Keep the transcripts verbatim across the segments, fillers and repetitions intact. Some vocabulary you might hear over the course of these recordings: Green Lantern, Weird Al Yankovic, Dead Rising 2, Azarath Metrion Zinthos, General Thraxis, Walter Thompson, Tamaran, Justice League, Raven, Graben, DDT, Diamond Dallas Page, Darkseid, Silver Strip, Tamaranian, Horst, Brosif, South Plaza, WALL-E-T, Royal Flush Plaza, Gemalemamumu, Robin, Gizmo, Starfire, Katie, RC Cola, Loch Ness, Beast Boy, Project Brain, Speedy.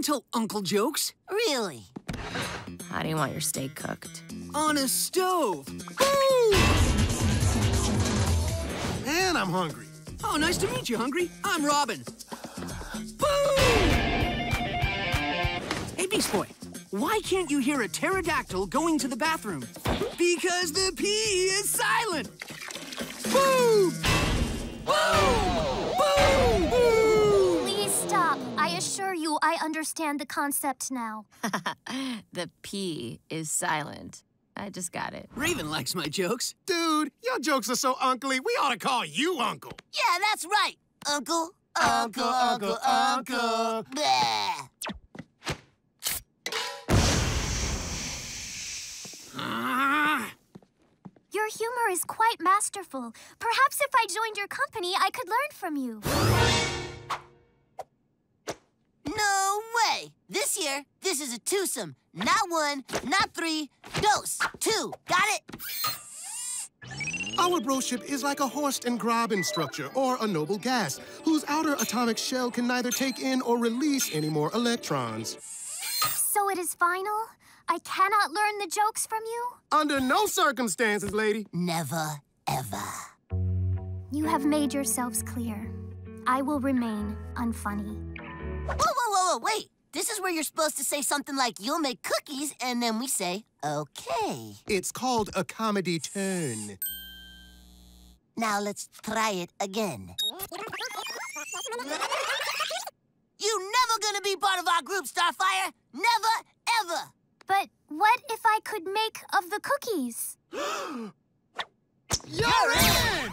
don't tell uncle jokes. Really? How do you want your steak cooked? On a stove. Woo! Man, I'm hungry. Oh, nice to meet you, Hungry. I'm Robin. Boom! Hey, Beast Boy, why can't you hear a pterodactyl going to the bathroom? Because the P is silent. Boom! Boom! Boom! Boom! Please stop. I assure you I understand the concept now. The P is silent. I just got it. Raven likes my jokes. Dude, your jokes are so uncly, we ought to call you Uncle. Yeah, that's right. Uncle, Uncle, Uncle, Uncle. Uncle. Bleh. Your humor is quite masterful. Perhaps if I joined your company, I could learn from you. No way! This year, this is a twosome. Not one, not three, dos, two. Got it? Our broship is like a Horst and Graben structure, or a noble gas, whose outer atomic shell can neither take in or release any more electrons. So it is final? I cannot learn the jokes from you? Under no circumstances, lady. Never, ever. You have made yourselves clear. I will remain unfunny. Whoa, whoa, whoa, whoa, wait. This is where you're supposed to say something like, you'll make cookies, and then we say, okay. It's called a comedy turn. Now let's try it again. You're never gonna be part of our group, Starfire. Never, ever. But what if I could make of the cookies? You're in!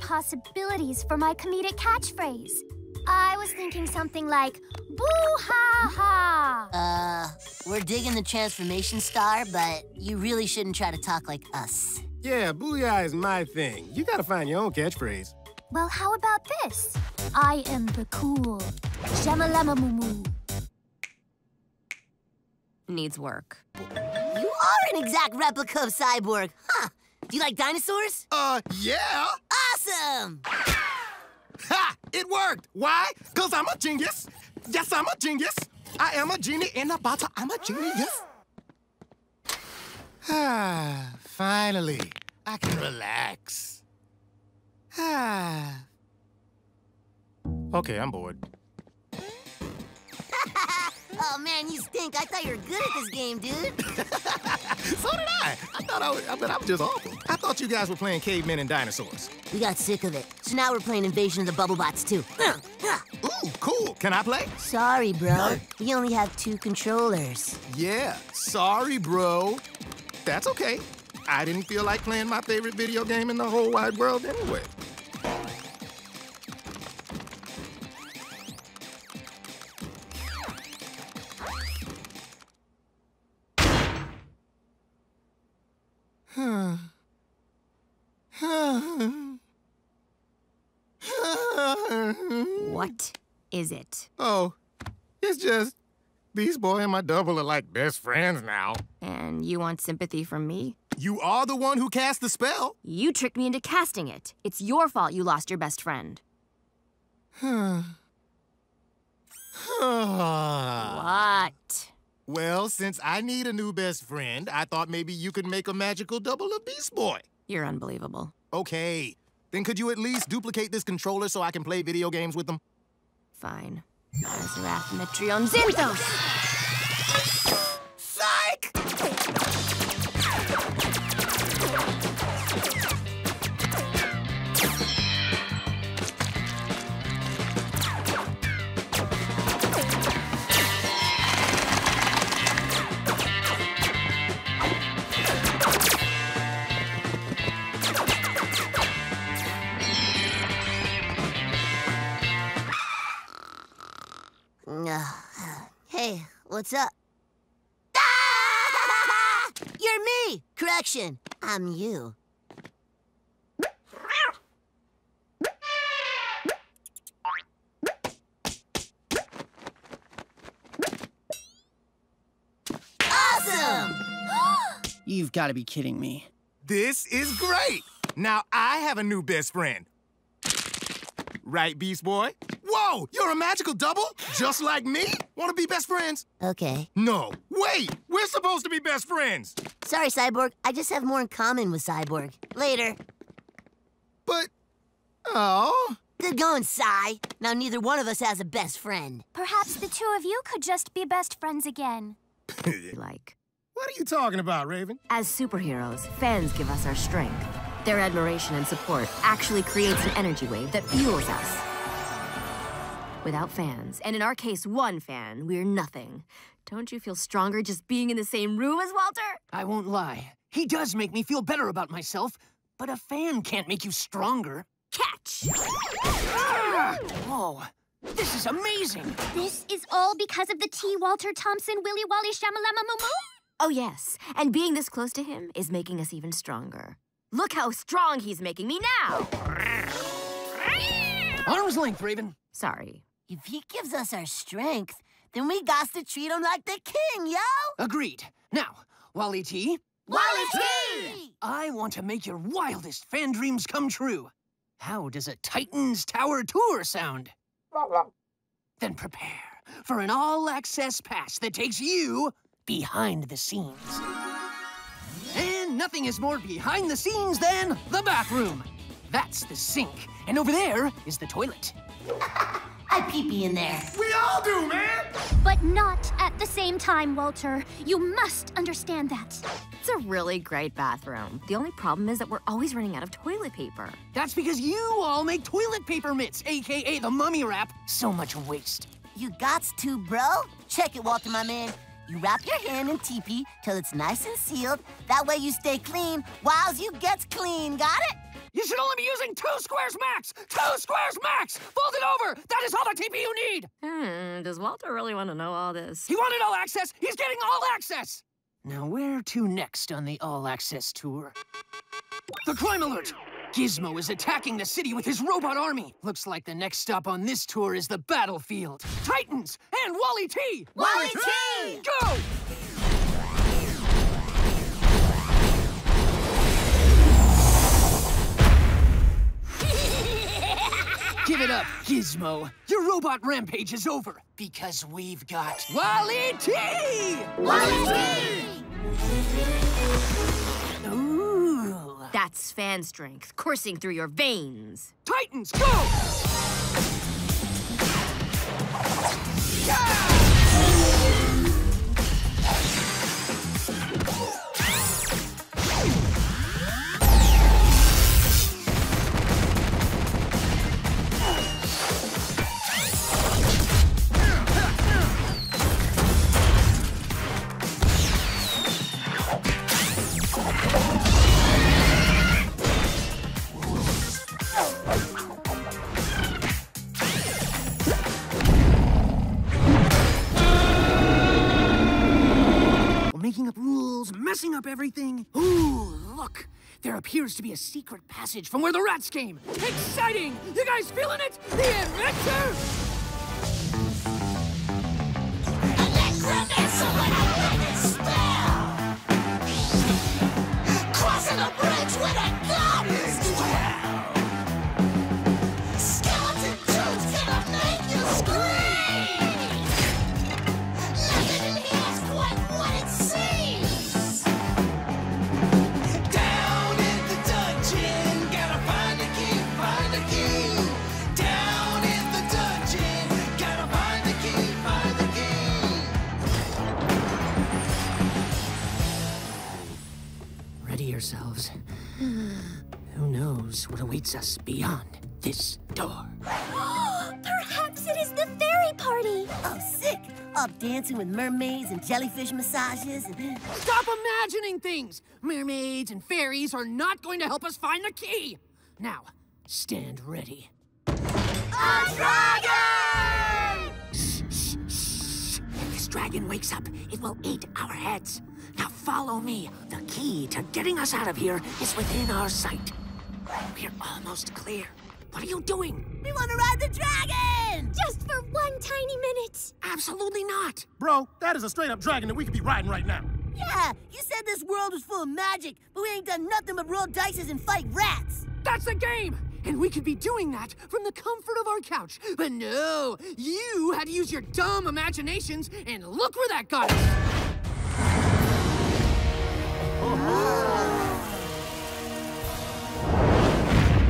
Possibilities for my comedic catchphrase. I was thinking something like, boo-ha-ha! Uh, we're digging the transformation star, but you really shouldn't try to talk like us. Yeah, booyah is my thing. You gotta find your own catchphrase. Well, how about this? I am the cool Gemalemamumu. Needs work. You are an exact replica of Cyborg, huh? Do you like dinosaurs? Uh, yeah! Awesome! Ha! It worked! Why? Because I'm a genius! Yes, I'm a genius! I am a genie in a bottle. I'm a genius! Ah, finally, I can relax. Ah. Okay, I'm bored. Oh, man, you stink. I thought you were good at this game, dude. So did I. I thought I was, I mean, I'm just awful. I thought you guys were playing cavemen and dinosaurs. We got sick of it. So now we're playing Invasion of the Bubblebots, too. Ooh, cool. Can I play? Sorry, bro. No. We only have two controllers. Yeah, sorry, bro. That's okay. I didn't feel like playing my favorite video game in the whole wide world anyway. What is it? Oh, it's just Beast Boy and my double are like best friends now. And you want sympathy from me? You are the one who cast the spell. You tricked me into casting it. It's your fault you lost your best friend. What? Well, since I need a new best friend, I thought maybe you could make a magical double of Beast Boy. You're unbelievable. Okay. Then could you at least duplicate this controller so I can play video games with them? Fine. Azarath Metrion Zinthos! Psych! What's up? Ah! You're me! Correction, I'm you. Awesome! You've got to be kidding me. This is great! Now I have a new best friend. Right, Beast Boy? Whoa, you're a magical double? Just like me? Want to be best friends? Okay. No, wait! We're supposed to be best friends! Sorry, Cyborg. I just have more in common with Cyborg. Later. But... oh... Good going, Cy. Now neither one of us has a best friend. Perhaps the two of you could just be best friends again. Like... What are you talking about, Raven? As superheroes, fans give us our strength. Their admiration and support actually creates an energy wave that fuels us. Without fans, and in our case, one fan, we're nothing. Don't you feel stronger just being in the same room as Walter? I won't lie. He does make me feel better about myself, but a fan can't make you stronger. Catch! Ah! Whoa. This is amazing! This is all because of the T. Walter Thompson Willy Wally Shamalama Moo Moo? Oh, yes. And being this close to him is making us even stronger. Look how strong he's making me now! Arm's length, Raven. Sorry. If he gives us our strength, then we gots to treat him like the king, yo! Agreed. Now, WALL-E-T. WALL-E-T! I want to make your wildest fan dreams come true. How does a Titans Tower tour sound? Then prepare for an all-access pass that takes you behind the scenes. And nothing is more behind the scenes than the bathroom. That's the sink, and over there is the toilet. I pee-pee in there. We all do, man! But not at the same time, Walter. You must understand that. It's a really great bathroom. The only problem is that we're always running out of toilet paper. That's because you all make toilet paper mitts, a k a the mummy wrap. So much waste. You gots to, bro. Check it, Walter, my man. You wrap your hand in teepee till it's nice and sealed. That way you stay clean whiles you gets clean. Got it? You should only be using two squares max! Two squares max! Fold it over! That is all the teepee you need! Hmm, does Walter really want to know all this? He wanted all access! He's getting all access! Now where to next on the all-access tour? The crime alert! Gizmo is attacking the city with his robot army. Looks like the next stop on this tour is the battlefield. Titans and WALL-E-T! WALL-E-T! Go! Give it up, Gizmo. Your robot rampage is over because we've got WALL-E-T! WALL-E-T! Ooh. That's fan strength coursing through your veins. Titans, go! Yeah! Messing up everything. Ooh, look! There appears to be a secret passage from where the rats came. Exciting! You guys feeling it? The adventure! Crossing a bridge with a gun is twelve. Skeleton dude's gonna make you scream. Nothing in here's quite what it seems. Ourselves. Who knows what awaits us beyond this door? Perhaps it is the fairy party! Oh, sick! Up dancing with mermaids and jellyfish massages and... Stop imagining things! Mermaids and fairies are not going to help us find the key! Now, stand ready. A dragon! Shh, shh, shh. If this dragon wakes up, it will eat our heads. Now follow me. The key to getting us out of here is within our sight. We're almost clear. What are you doing? We want to ride the dragon! Just for one tiny minute. Absolutely not. Bro, that is a straight-up dragon that we could be riding right now. Yeah, you said this world was full of magic, but we ain't done nothing but roll dices and fight rats. That's the game! And we could be doing that from the comfort of our couch. But no, you had to use your dumb imaginations, and look where that got us.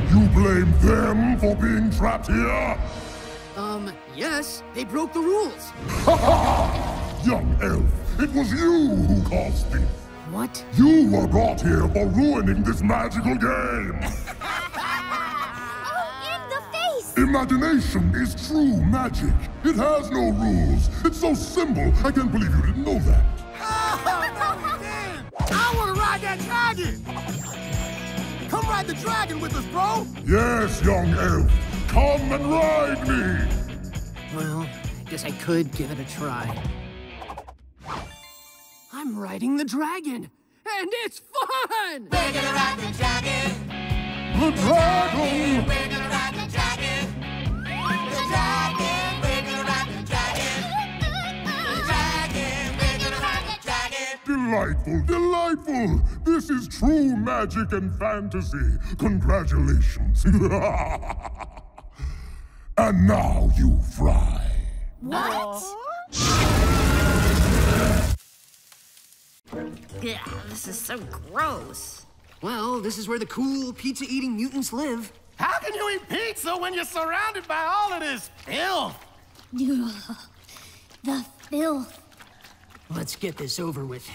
You blame them for being trapped here? Um, yes, they broke the rules. Ha ha! Young elf, it was you who caused this. What? You were brought here for ruining this magical game. Imagination is true magic. It has no rules. It's so simple. I can't believe you didn't know that. Oh, no, we did. I want to ride that dragon. Come ride the dragon with us, bro. Yes, young elf. Come and ride me. Well, I guess I could give it a try. I'm riding the dragon, and it's fun. We're going to ride the dragon. The dragon. We're going to ride the dragon. The dragon, we're gonna ride the dragon. The dragon, we're gonna ride the dragon. Delightful, delightful. This is true magic and fantasy. Congratulations. And now you fry. What? Yeah, this is so gross. Well, this is where the cool pizza-eating mutants live. How can you eat pizza when you're surrounded by all of this filth? The filth. Let's get this over with.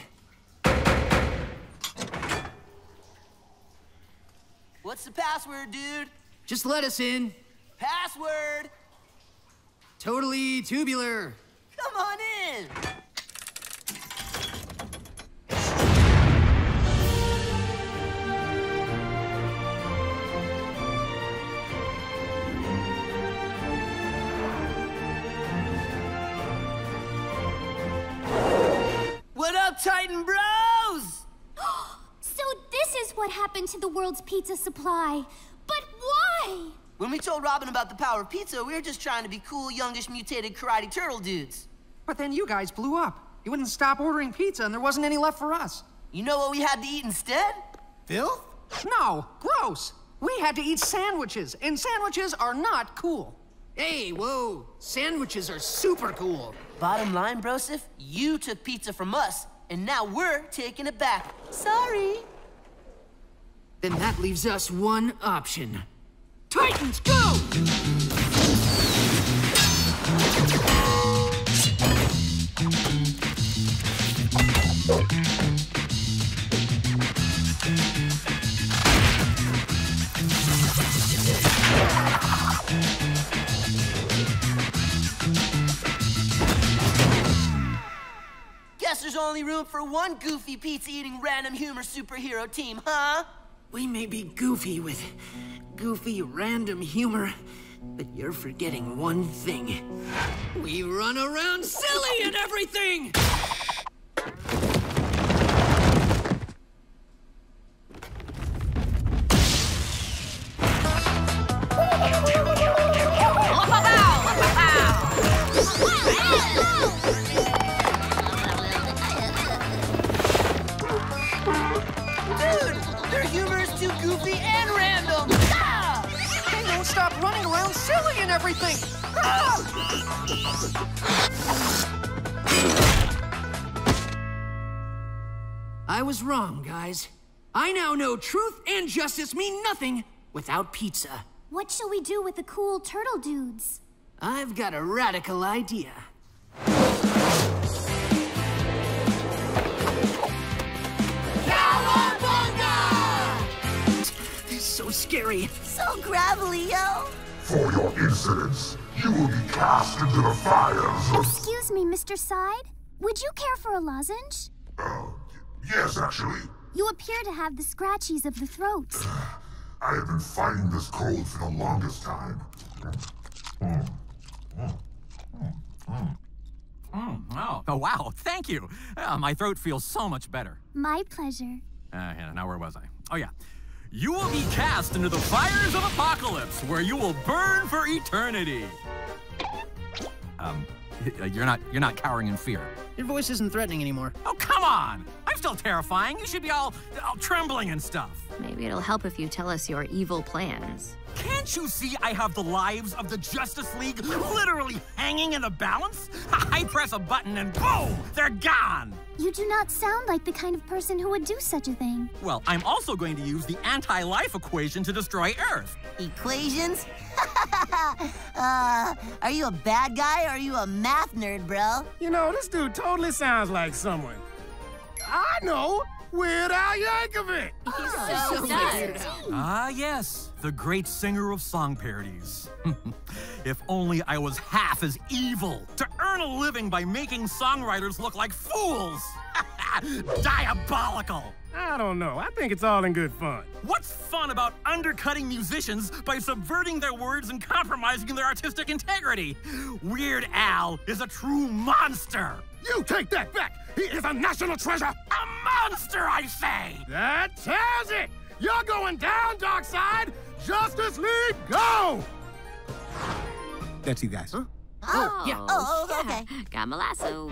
What's the password, dude? Just let us in. Password! Totally tubular. Come on in! Titan Bros! So this is what happened to the world's pizza supply. But why? When we told Robin about the power of pizza, we were just trying to be cool, youngish, mutated karate turtle dudes. But then you guys blew up. You wouldn't stop ordering pizza, and there wasn't any left for us. You know what we had to eat instead? Filth? No, gross. We had to eat sandwiches, and sandwiches are not cool. Hey, whoa. Sandwiches are super cool. Bottom line, Brosif, you took pizza from us, and now we're taking it back. Sorry. Then that leaves us one option. Titans, go! Guess there's only room for one goofy pizza-eating random humor superhero team, huh? We may be goofy with goofy random humor, but you're forgetting one thing. We run around silly and everything! Stop running around silly and everything! I was wrong, guys. I now know truth and justice mean nothing without pizza. What shall we do with the cool turtle dudes? I've got a radical idea. So scary. So gravelly, yo. For your insolence, you will be cast into the fires of... Excuse me, Mister Side. Would you care for a lozenge? Uh, yes, actually. You appear to have the scratchies of the throat. I have been fighting this cold for the longest time. Mm. Mm. Mm. Mm. Mm, oh. oh, wow, thank you. Uh, my throat feels so much better. My pleasure. Uh, yeah, now where was I? Oh, yeah. You will be cast into the fires of apocalypse, where you will burn for eternity. Um, you're not, you're not cowering in fear. Your voice isn't threatening anymore. Oh, come on! I'm still terrifying. You should be all, all trembling and stuff. Maybe it'll help if you tell us your evil plans. Can't you see I have the lives of the Justice League literally hanging in the balance? I press a button and boom! They're gone! You do not sound like the kind of person who would do such a thing. Well, I'm also going to use the anti-life equation to destroy Earth. Equations? uh, are you a bad guy or are you a math nerd, bro? You know, this dude totally sounds like someone. I know! Weird Al Yankovic! He's so, so weird. Nice. Ah, yes, the great singer of song parodies. If only I was half as evil to earn a living by making songwriters look like fools! Diabolical! I don't know. I think it's all in good fun. What's fun about undercutting musicians by subverting their words and compromising their artistic integrity? Weird Al is a true monster! You take that back! He is a national treasure! A monster, I say! That tells it! You're going down, Darkseid! Justice League, go! That's you guys. Huh? Oh, oh, yeah. Oh, oh, okay. Got my lasso.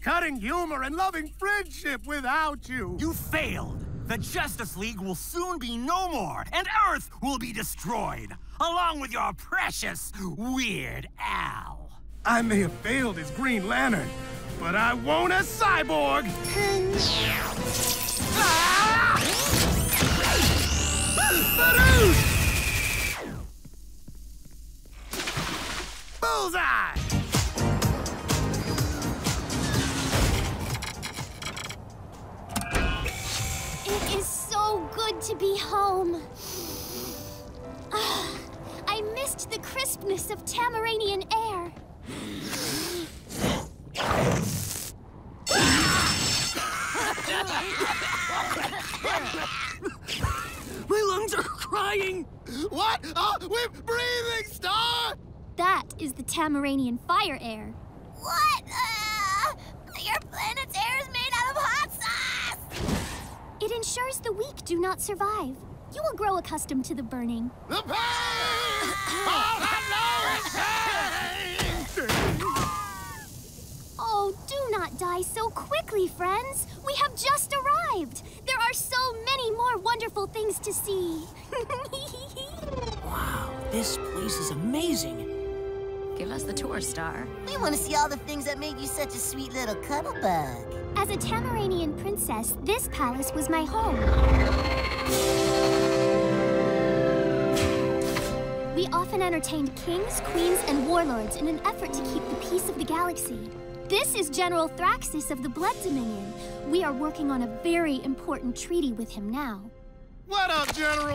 Cutting humor and loving friendship without you. You failed. The Justice League will soon be no more, and Earth will be destroyed, along with your precious Weird Al. I may have failed as Green Lantern, but I won't as Cyborg. Bullseye! It is so good to be home. Oh, I missed the crispness of Tamaranian air. My lungs are crying. What? Oh, we're breathing, Star! That is the Tamaranian fire air. What? Uh, your planet's air is made out of hot sauce! It ensures the weak do not survive. You will grow accustomed to the burning. The pain! Oh, do not die so quickly, friends. We have just arrived. There are so many more wonderful things to see. Wow, this place is amazing. Give us the tour, Star. We want to see all the things that made you such a sweet little cuddle bug. As a Tamaranian princess, this palace was my home. We often entertained kings, queens, and warlords in an effort to keep the peace of the galaxy. This is General Thraxis of the Blood Dominion. We are working on a very important treaty with him now. What up, General?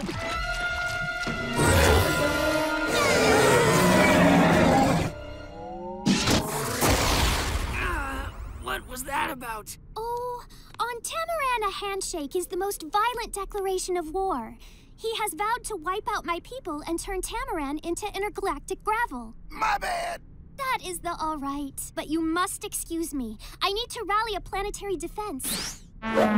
What was that about? Oh, on Tamaran, a handshake is the most violent declaration of war. He has vowed to wipe out my people and turn Tamaran into intergalactic gravel. My bad! That is the all right, but you must excuse me. I need to rally a planetary defense. Charge!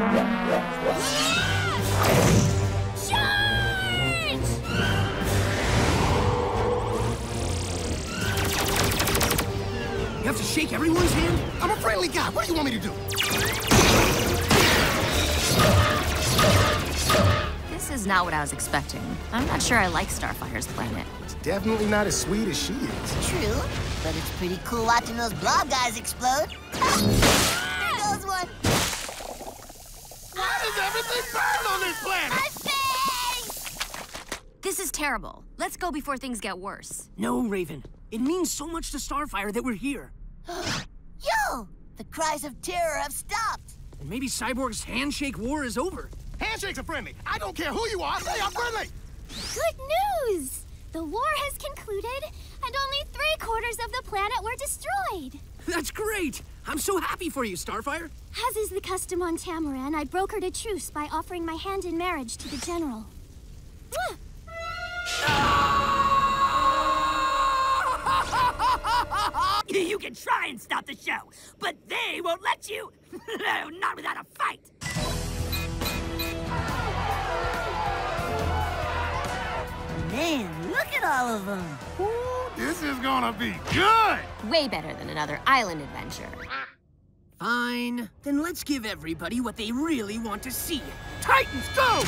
You have to shake everyone's hand? I'm a friendly guy. What do you want me to do? This is not what I was expecting. I'm not sure I like Starfire's planet. It's definitely not as sweet as she is. True, but it's pretty cool watching those blob guys explode. There goes one. Why does everything burn on this planet! Husband! This is terrible. Let's go before things get worse. No, Raven. It means so much to Starfire that we're here. Yo! The cries of terror have stopped. And maybe Cyborg's handshake war is over. Handshakes are friendly. I don't care who you are. They are friendly. Good news! The war has concluded, and only three quarters of the planet were destroyed. That's great! I'm so happy for you, Starfire. As is the custom on Tamaran, I brokered a truce by offering my hand in marriage to the General. You can try and stop the show, but they won't let you. Not without a fight. Man, look at all of them. Ooh, this is gonna be good! Way better than another island adventure. Fine. Then let's give everybody what they really want to see. Titans, go!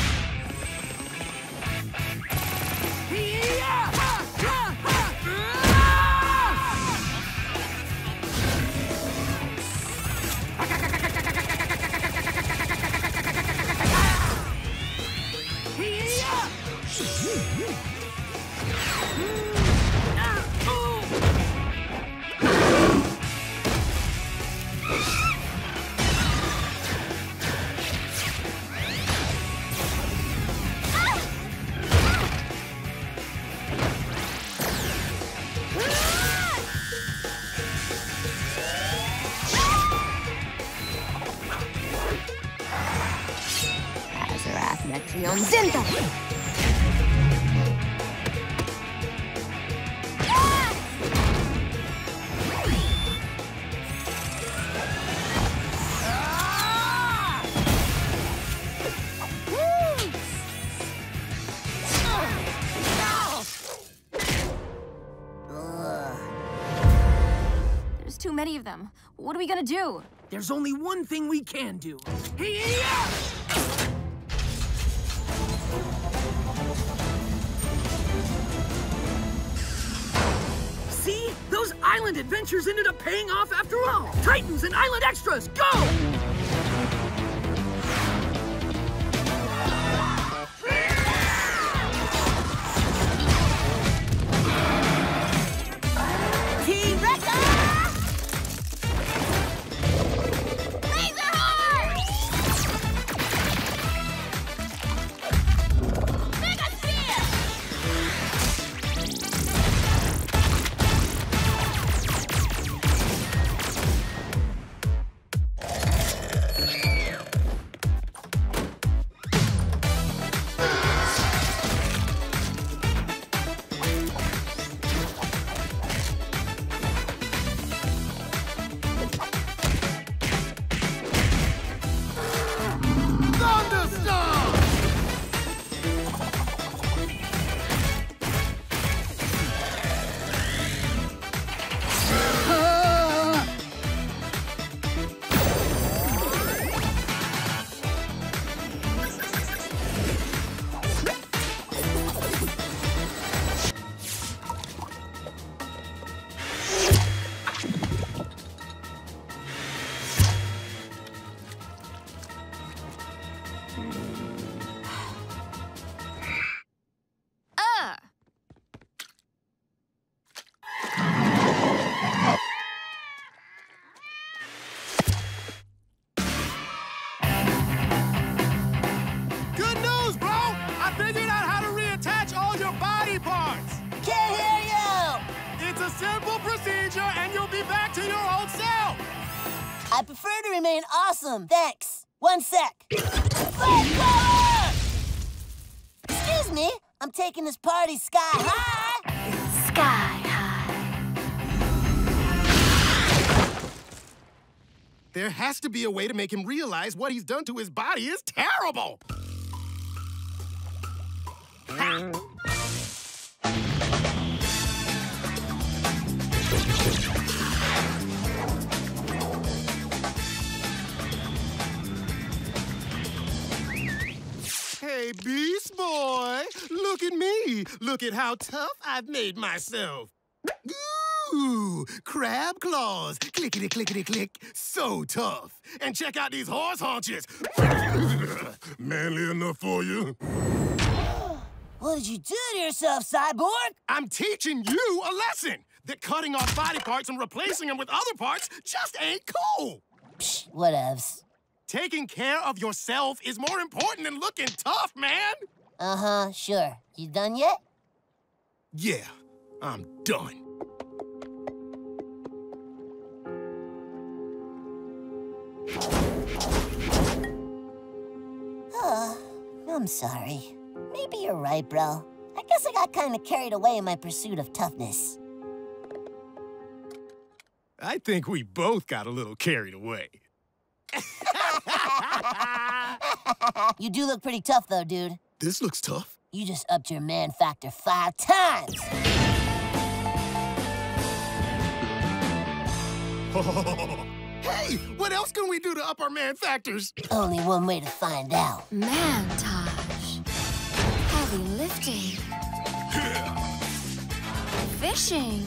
Azarath Metrion Zinthos! Many of them. What are we gonna do? There's only one thing we can do. See? Those island adventures ended up paying off after all! Titans and island extras, go! Thanks. One sec. Flamethrower! Excuse me, I'm taking this party sky high. Sky high. There has to be a way to make him realize what he's done to his body is terrible. Hey, Beast Boy, look at me. Look at how tough I've made myself. Ooh, crab claws. Clickety, clickety, click. So tough. And check out these horse haunches. Manly enough for you? What did you do to yourself, Cyborg? I'm teaching you a lesson. That cutting off body parts and replacing them with other parts just ain't cool. Psh, whatevs. Taking care of yourself is more important than looking tough, man. Uh-huh, sure. You done yet? Yeah, I'm done. Oh, I'm sorry. Maybe you're right, bro. I guess I got kind of carried away in my pursuit of toughness. I think we both got a little carried away. You do look pretty tough, though, dude. This looks tough. You just upped your man factor five times. Hey, what else can we do to up our man factors? Only one way to find out. Man-tage. Heavy lifting. Yeah. Fishing.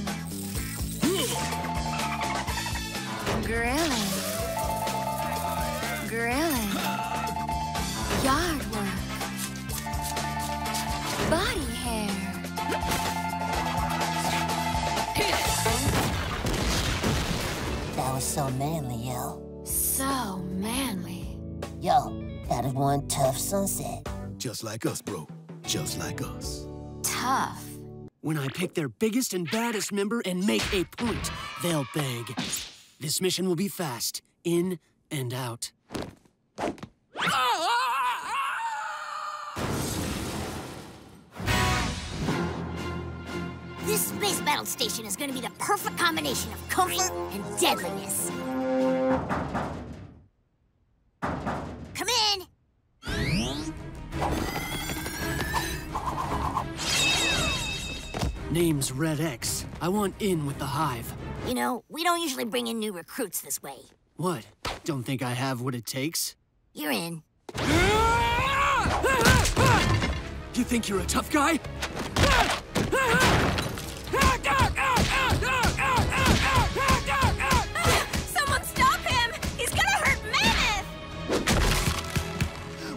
Grilling. Grilling. Yard work. Body hair. That was so manly, yo. So manly. Yo, that is one tough sunset. Just like us, bro. Just like us. Tough. When I pick their biggest and baddest member and make a point, they'll beg. This mission will be fast, in and out. This space battle station is going to be the perfect combination of comfort and deadliness. Come in! Name's Red X. I want in with the Hive. You know, we don't usually bring in new recruits this way. What? Don't think I have what it takes? You're in. You think you're a tough guy? Someone stop him! He's gonna hurt Mammoth!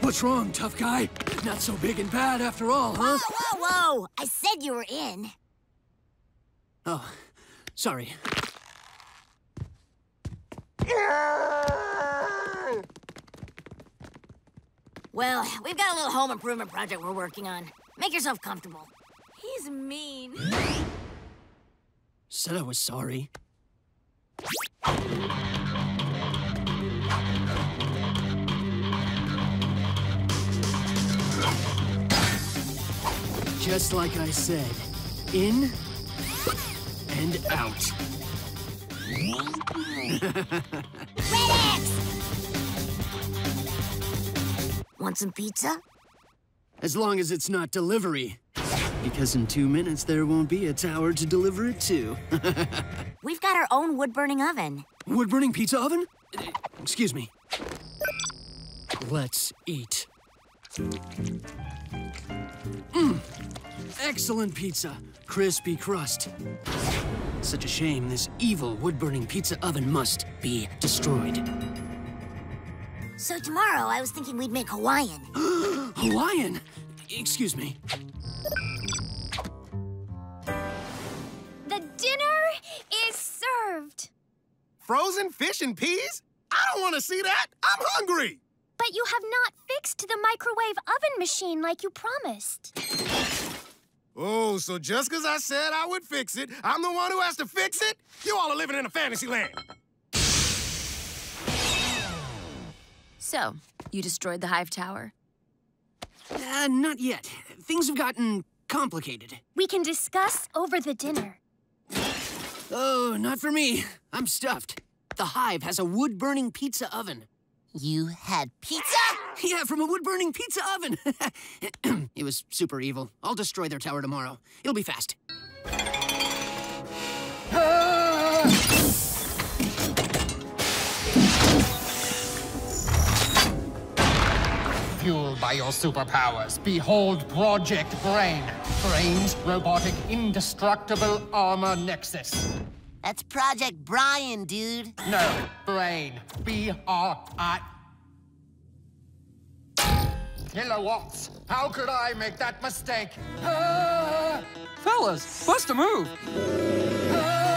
What's wrong, tough guy? Not so big and bad after all, huh? Whoa, whoa, whoa! I said you were in. Oh. Sorry. Well, we've got a little home improvement project we're working on. Make yourself comfortable. He's mean. Said I was sorry. Just like I said, in... and out. Red X! Want some pizza? As long as it's not delivery. Because in two minutes, there won't be a tower to deliver it to. We've got our own wood-burning oven. Wood-burning pizza oven? Uh, excuse me. Let's eat. Mm. Excellent pizza. Crispy crust. Such a shame this evil wood-burning pizza oven must be destroyed. So tomorrow, I was thinking we'd make Hawaiian. Hawaiian? Excuse me. The dinner is served. Frozen fish and peas? I don't want to see that. I'm hungry. But you have not fixed the microwave oven machine like you promised. Oh, so just because I said I would fix it, I'm the one who has to fix it? You all are living in a fantasy land. So, you destroyed the Hive Tower? Uh, not yet. Things have gotten complicated. We can discuss over the dinner. Oh, not for me. I'm stuffed. The Hive has a wood-burning pizza oven. You had pizza? Yeah, from a wood-burning pizza oven. It was super evil. I'll destroy their tower tomorrow. It'll be fast. Ah! Fueled by your superpowers, behold Project Brain. Brain's robotic, indestructible armor nexus. That's Project Brian, dude. No, Brain. B R I. Kilowatts. How could I make that mistake? Ah! Fellas, what's the move? Ah!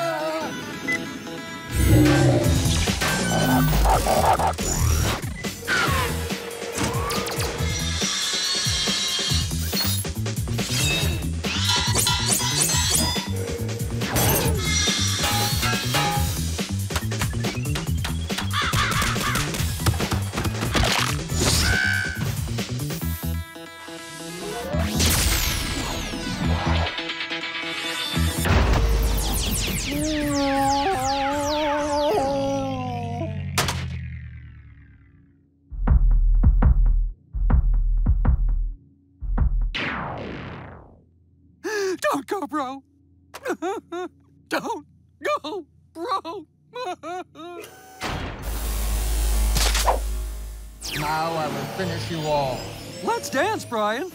Don't go, bro! Now I will finish you all. Let's dance, Brian!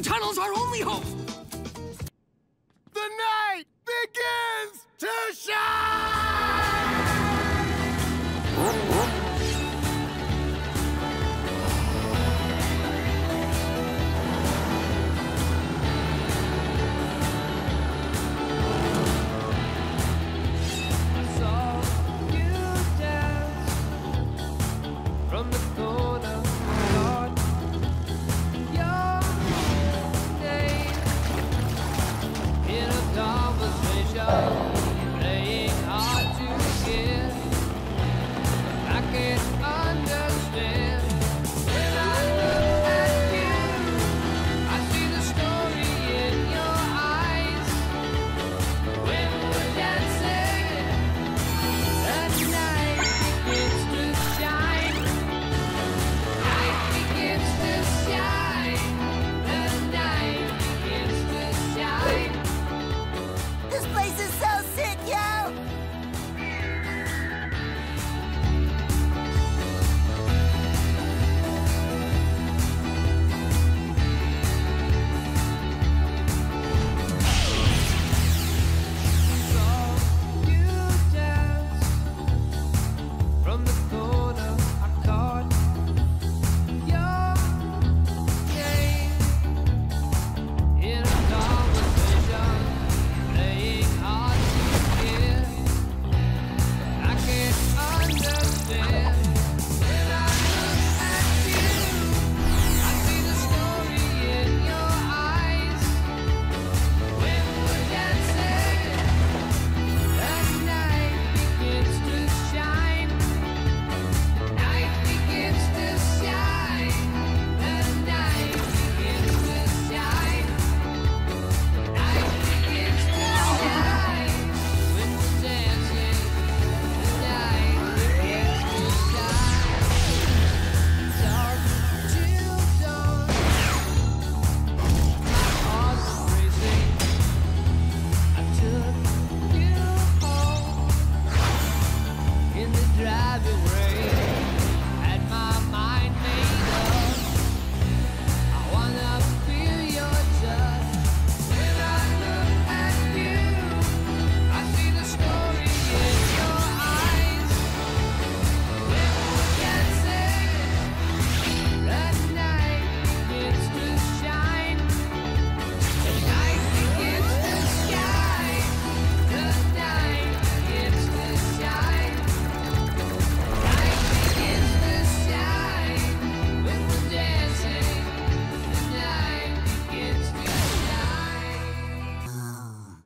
Corner, Lord, your name.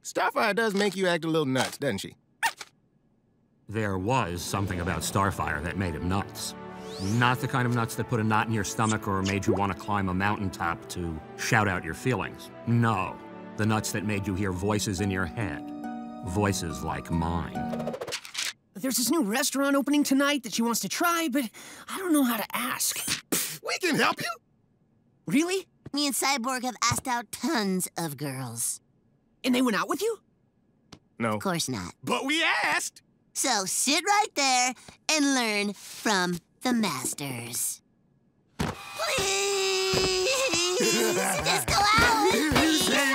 Starfire does make you act a little nuts, doesn't she? There was something about Starfire that made him nuts. Not the kind of nuts that put a knot in your stomach or made you want to climb a mountaintop to shout out your feelings. No, the nuts that made you hear voices in your head. Voices like mine. There's this new restaurant opening tonight that she wants to try, but I don't know how to ask. We can help you! Really? Me and Cyborg have asked out tons of girls. And they went out with you? No. Of course not. But we asked! So sit right there and learn from the masters. Please! Just go out!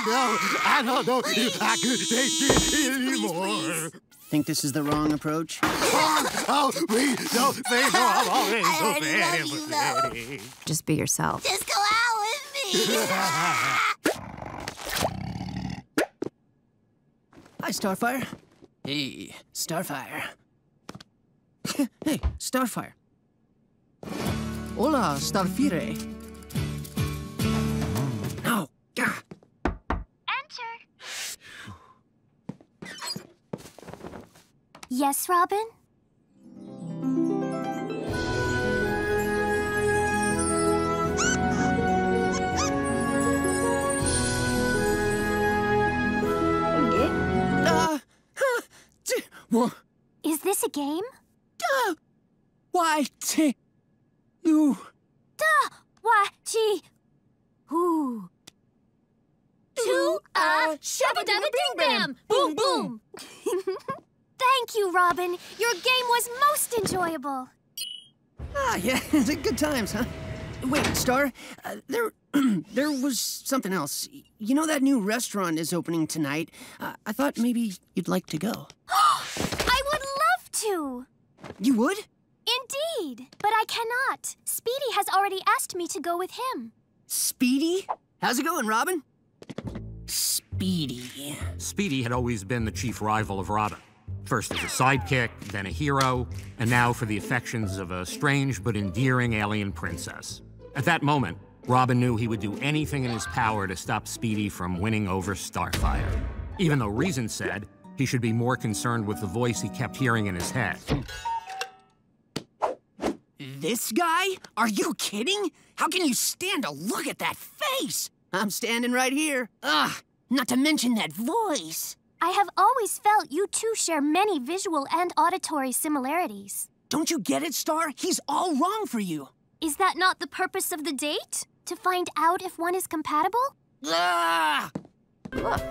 No, I don't know please. If I could take it anymore. Please, please. Think this is the wrong approach? oh, oh, please don't say no. I'm already so bad and pathetic. Just be yourself. Just go out with me. Hi, Starfire. Hey, Starfire. Hey, Starfire. Hola, Starfire. No. Gah. Yes, Robin? Uh, Is this a game? Duh! Why, t you. Duh! Why, t Who? To a shabba-dabba-ding-bam! Boom, boom! Thank you, Robin. Your game was most enjoyable. Ah, yeah. Good times, huh? Wait, Star. Uh, there there was something else. You know that new restaurant is opening tonight? Uh, I thought maybe you'd like to go. I would love to! You would? Indeed. But I cannot. Speedy has already asked me to go with him. Speedy? How's it going, Robin? Speedy. Speedy had always been the chief rival of Robin. First as a sidekick, then a hero, and now for the affections of a strange but endearing alien princess. At that moment, Robin knew he would do anything in his power to stop Speedy from winning over Starfire. Even though reason said he should be more concerned with the voice he kept hearing in his head. This guy? Are you kidding? How can you stand to look at that face? I'm standing right here. Ugh, not to mention that voice. I have always felt you two share many visual and auditory similarities. Don't you get it, Star? He's all wrong for you. Is that not the purpose of the date? To find out if one is compatible? Ah! Look,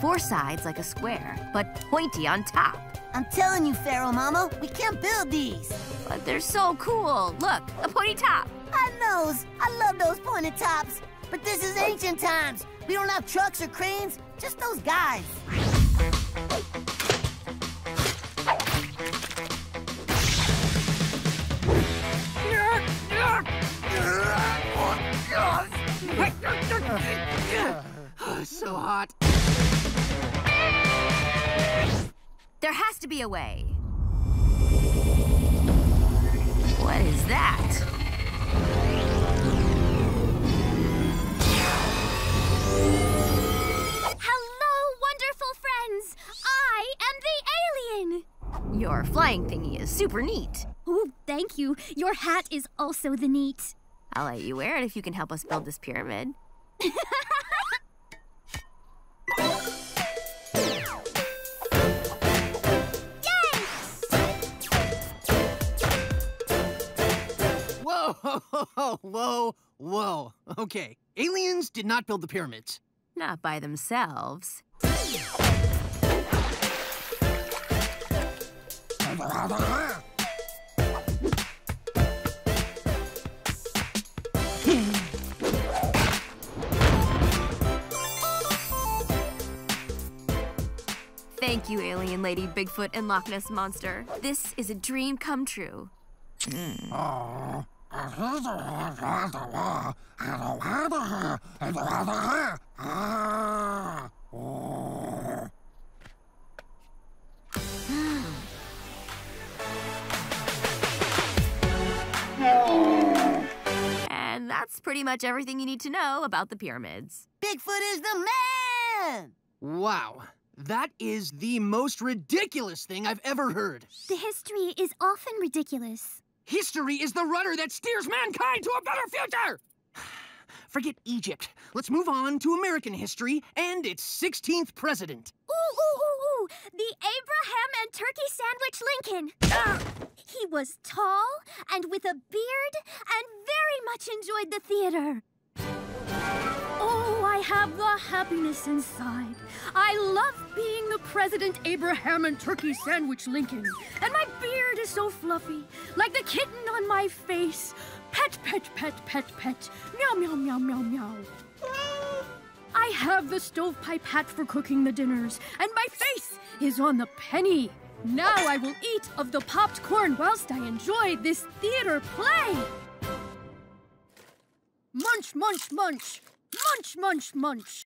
four sides like a square, but pointy on top. I'm telling you, Pharaoh Mama, we can't build these. But they're so cool. Look, a pointy top. I knows. I love those pointed tops. But this is ancient times. We don't have trucks or cranes, just those guys. So hot. There has to be a way. What is that? Hello, wonderful friends. I am the alien. Your flying thingy is super neat. Ooh, thank you. Your hat is also the neat. I'll let you wear it if you can help us build this pyramid. Whoa, whoa, whoa, whoa. Okay, aliens did not build the pyramids. Not by themselves. Thank you, alien lady, Bigfoot, and Loch Ness Monster. This is a dream come true. And that's pretty much everything you need to know about the pyramids. Bigfoot is the man! Wow. That is the most ridiculous thing I've ever heard. The history is often ridiculous. History is the rudder that steers mankind to a better future! Forget Egypt. Let's move on to American history and its sixteenth president. Ooh, ooh, ooh, ooh! The Abraham and Turkey Sandwich Lincoln! Ah! He was tall and with a beard and very much enjoyed the theater. Oh, I have the happiness inside. I love being the President Abraham and Turkey Sandwich Lincoln. And my beard is so fluffy, like the kitten on my face. Pet, pet, pet, pet, pet. Meow, meow, meow, meow, meow. I have the stovepipe hat for cooking the dinners, and my face is on the penny. Now I will eat of the popped corn whilst I enjoy this theater play. Munch, munch, munch. Munch, munch, munch.